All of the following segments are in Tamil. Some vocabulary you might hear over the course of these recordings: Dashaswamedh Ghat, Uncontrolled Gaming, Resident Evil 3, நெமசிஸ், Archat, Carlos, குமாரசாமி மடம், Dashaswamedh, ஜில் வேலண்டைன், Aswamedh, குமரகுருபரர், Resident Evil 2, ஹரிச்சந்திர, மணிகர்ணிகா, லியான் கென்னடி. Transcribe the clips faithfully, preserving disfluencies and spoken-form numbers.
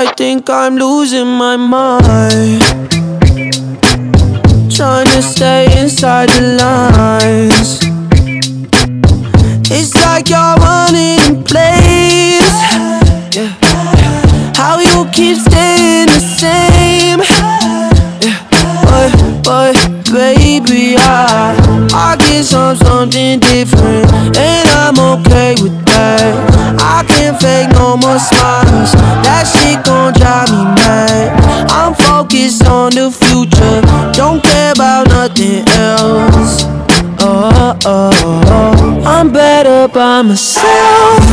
I think I'm losing my mind, trying to stay inside the lines. It's like you're running in place. How you keep staying the same, but, but baby, I I guess I'm something different, and I'm okay with that. I can't fake no more smiles, that shit gon' drive me mad. I'm focused on the future, don't care about nothing else. Oh, oh, oh. I'm better by myself.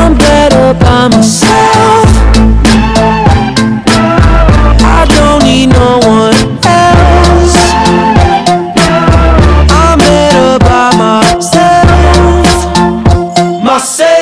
I'm better by myself. I don't need no one else. I'm better by myself. Myself.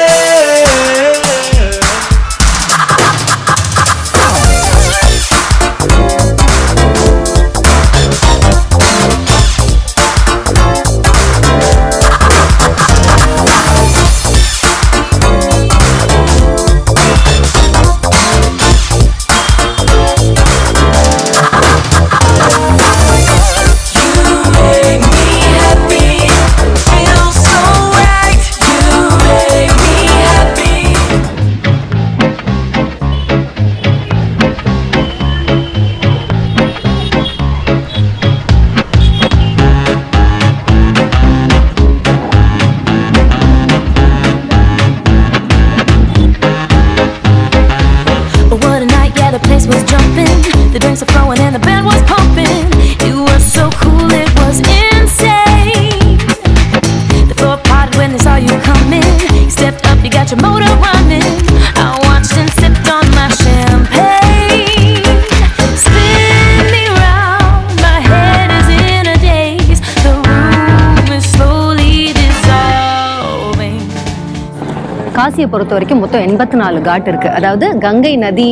காசியை பொறுத்த வரைக்கும் மொத்தம் எண்பத்தி நாலு காட் இருக்கு. அதாவது கங்கை நதி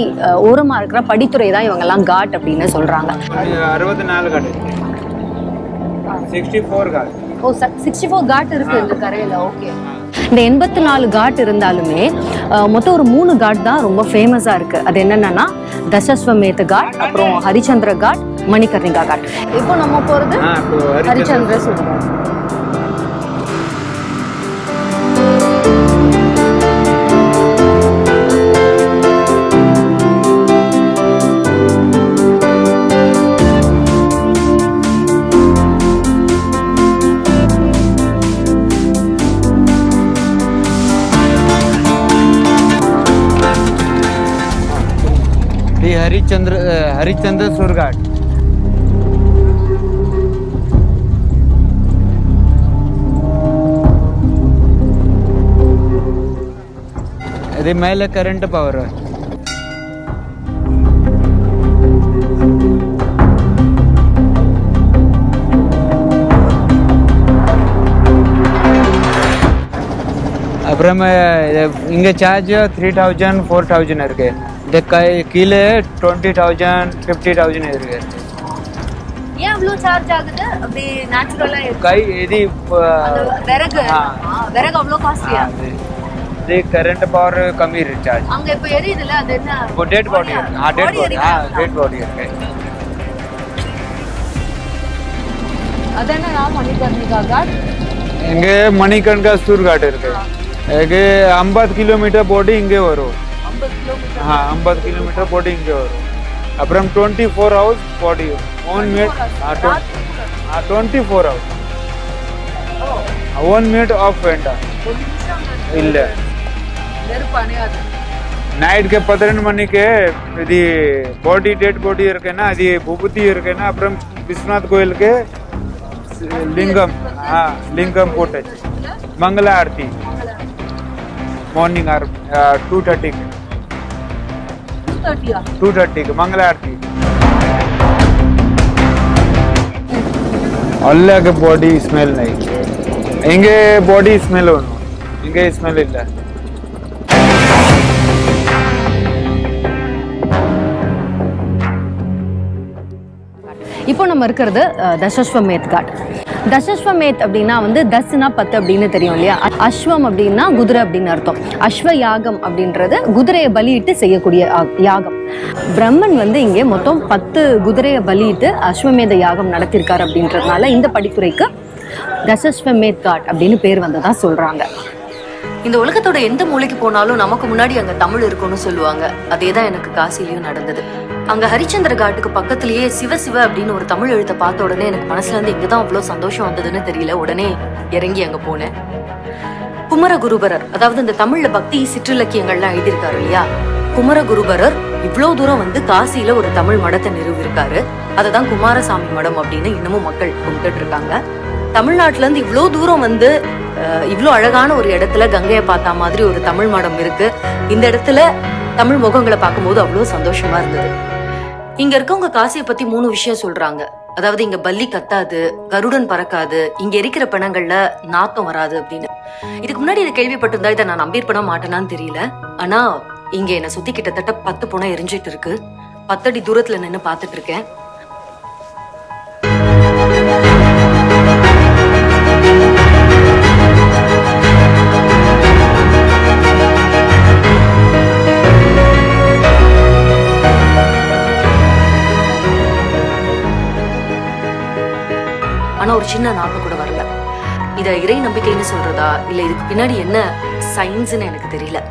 ஓரமா இருக்கிற படித்துறை தான் இவங்கெல்லாம் காட் அப்படின்னு சொல்றாங்க. அறுபத்தி நாலு காட் சிக்ஸ்டி ஃபோர் காட் ஓ சிக்ஸ்டி ஃபோர் காட் இருக்கு இந்த கரையில. ஓகே, இந்த எண்பத்தி நாலு காட் இருந்தாலுமே மொத்தம் ஒரு மூணு காட் தான் ரொம்ப ஃபேமஸாக இருக்குது. அது என்னென்னா தசஸ்வமேத காட், அப்புறம் ஹரிச்சந்திர காட், மணிகர்ணிகா காட். இப்போ நம்ம போகிறது ஹரிச்சந்திர சொல்கிறோம். हरिचंद्र हरिचंद्र सुरघाट अरे मैल करंट पावर है. அப்புறம் இங்கே charge three thousand four thousand இருக்கு. இந்த கீழே டுவெண்ட்டி தௌசண்ட் ஃபிஃப்டி தௌசண்ட் இருக்கு. ஏன் அவ்வளோ சார்ஜ் ஆகுது? அப்படி நேச்சுரலாக கை இது விறகு விறகு அவ்வளோ காஸ்ட்லியா அது இது கரண்ட் பவர் கம்மி இருக்கு சார்ஜ். அங்கே இப்போ எரியுதுல அது என்ன? இப்போ டெட் பாடி இருக்கு. ஆ டெட் பாடி ஆ டெட் பாடி இருக்கு. அதான நான் மணிகர்ணிகா காட். இங்கே மணிகர்ணிகா சூர் காட் இருக்கு. இங்கே ஐம்பது கிலோமீட்டர் பாடி இங்கே வரும். हाँ अंबद किलोमीटर बोटिंग के और अब हम twenty four hours body one minute हाँ twenty four hours one minute off वेंटा इल्ले नाइट के पदरन मनी के यदि बॉडी डेड बॉडी रखे ना यदि भूपति रखे ना अब हम विश्वनाथ गोयल के लिंगम हाँ लिंगम कोटेज मंगला आरती मॉर्निंग आर टू थर्टी टू थर्टी के मंगला आरती अल्लाह के बॉडी स्मेल नहीं इंगे बॉडी स्मेल होना इंगे स्मेल इल्ला இப்போ நம்ம இருக்கிறது தசஸ்வமேத் காட். Dashaswamedh அப்படினா வந்து தஸ்னா பத்து அப்படினு தெரியும் இல்லையா அஸ்வம் அப்படினா குதிரை அப்படின அர்த்தம் அஸ்வ யாகம் அப்படின்றது குதிரையை பலியிட்டு செய்யக்கூடிய யாகம் பிரம்மன் வந்து இங்கே மொத்தம் பத்து குதிரையை பலியிட்டு அஸ்வமேத யாகம் நடத்திருக்கார் அப்படின்றதனால இந்த படித்துறைக்கு Dashaswamedh Ghat அப்படினு பேர் வந்ததா சொல்றாங்க இந்த உலகத்தோட எந்த மூலைக்கு போனாலும் நமக்கு முன்னாடி அங்க தமிழ் இருக்குன்னு சொல்லுவாங்க அதேதான் எனக்கு காசியிலயும் நடந்தது அங்க ஹரிச்சந்திர காட்டுக்கு பக்கத்துலயே சிவ சிவ அப்படினு ஒரு தமிழ் எழுத்தை பார்த்த உடனே எனக்கு மனசுல இருந்து இங்க தான் அவ்ளோ சந்தோஷம் வந்ததுன்னு தெரியல உடனே இறங்கி அங்க போனேன் குமரகுருபரர் அதாவது இந்த தமிழ்ல பக்தி சிற்றிலக்கியங்கள்லாம் எழுதியிருக்காரு இல்லையா குமரகுருபரர் இவ்ளோ தூரம் வந்து காசியில ஒரு தமிழ் மடத்தை நிறுவிருக்காரு அததான் குமாரசாமி மடம் அப்படினு இன்னமும் மக்கள் கும்பிட்டு இருக்காங்க தமிழ்நாட்டுல இருந்து இவ்ளோ தூரம் வந்து இவ்ளோ அழகான ஒரு இடத்துல கங்கையை பார்த்த மாதிரி ஒரு தமிழ் மடம் இருக்கு இந்த இடத்துல தமிழ் முகங்களை பாக்கும்போது அவ்ளோ சந்தோஷமா இருந்தது இங்க இருக்கவங்க காசியை பத்தி மூணு விஷயம் சொல்றாங்க அதாவது இங்க பல்லி கத்தாது கருடன் பறக்காது இங்க இருக்கிற பணங்கள்ல நாத்தம் வராது அப்படின்னு இதுக்கு முன்னாடி இதை கேள்விப்பட்டிருந்தா இதை நான் நம்பீர் பண்ண மாட்டேனான்னு தெரியல ஆனா இங்க என்ன சுத்தி கிட்டத்தட்ட பத்து புணம் எரிஞ்சிட்டு இருக்கு பத்தடி தூரத்துல நின்னு பாத்துட்டு இருக்கேன் சின்ன நாக்கு கூட வரல இத இறை நம்பிக்கைன்னு சொல்றதா இல்ல இதுக்கு பின்னாடி என்ன சயின்ஸ்னு எனக்கு தெரியல